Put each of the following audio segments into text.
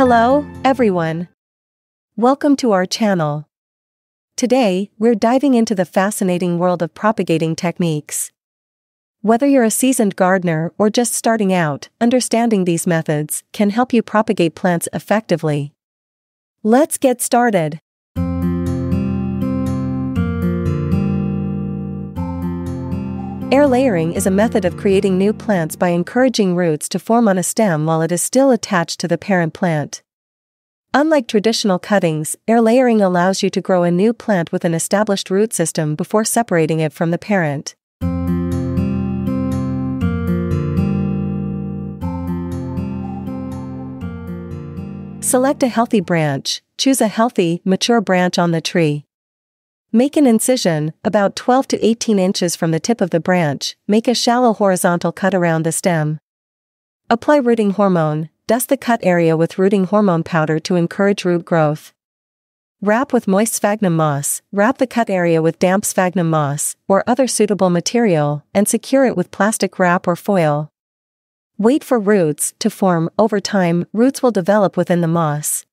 Hello, everyone. Welcome to our channel. Today, we're diving into the fascinating world of propagating techniques. Whether you're a seasoned gardener or just starting out, understanding these methods can help you propagate plants effectively. Let's get started. Air layering is a method of creating new plants by encouraging roots to form on a stem while it is still attached to the parent plant. Unlike traditional cuttings, air layering allows you to grow a new plant with an established root system before separating it from the parent. Select a healthy branch, choose a healthy, mature branch on the tree. Make an incision, about 12 to 18 inches from the tip of the branch, make a shallow horizontal cut around the stem. Apply rooting hormone, dust the cut area with rooting hormone powder to encourage root growth. Wrap with moist sphagnum moss, wrap the cut area with damp sphagnum moss, or other suitable material, and secure it with plastic wrap or foil. Wait for roots to form. Over time, roots will develop within the moss.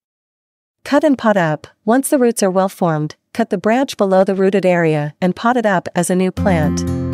Cut and pot up. Once the roots are well formed, cut the branch below the rooted area and pot it up as a new plant.